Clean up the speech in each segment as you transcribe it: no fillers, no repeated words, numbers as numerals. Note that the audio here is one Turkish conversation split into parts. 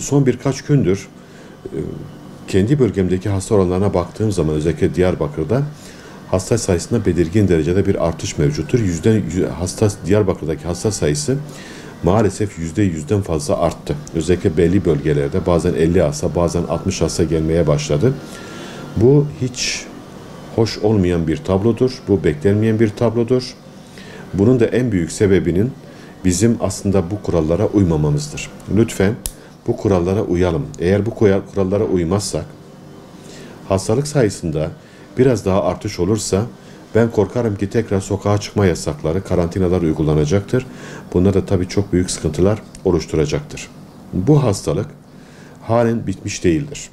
Son birkaç gündür kendi bölgemdeki hasta oranlarına baktığım zaman özellikle Diyarbakır'da hasta sayısında belirgin derecede bir artış mevcuttur. Diyarbakır'daki hasta sayısı maalesef %100'den fazla arttı. Özellikle belli bölgelerde bazen 50 hasta, bazen 60 hasta gelmeye başladı. Bu hiç hoş olmayan bir tablodur. Bu beklenmeyen bir tablodur. Bunun da en büyük sebebinin bizim aslında bu kurallara uymamamızdır. Lütfen bu kurallara uyalım. Eğer bu kurallara uymazsak, hastalık sayısında biraz daha artış olursa ben korkarım ki tekrar sokağa çıkma yasakları, karantinalar uygulanacaktır. Bunlar da tabii çok büyük sıkıntılar oluşturacaktır. Bu hastalık halen bitmiş değildir.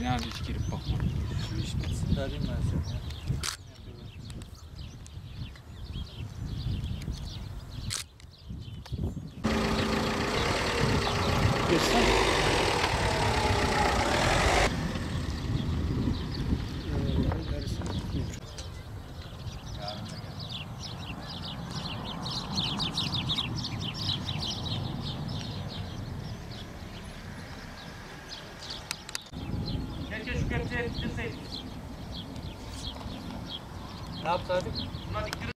Ne abi hiç girip bakma. Şu iş bitsin vereyim ben sana. Geçsen. Ne yapsaydık? Buna dikkat edin.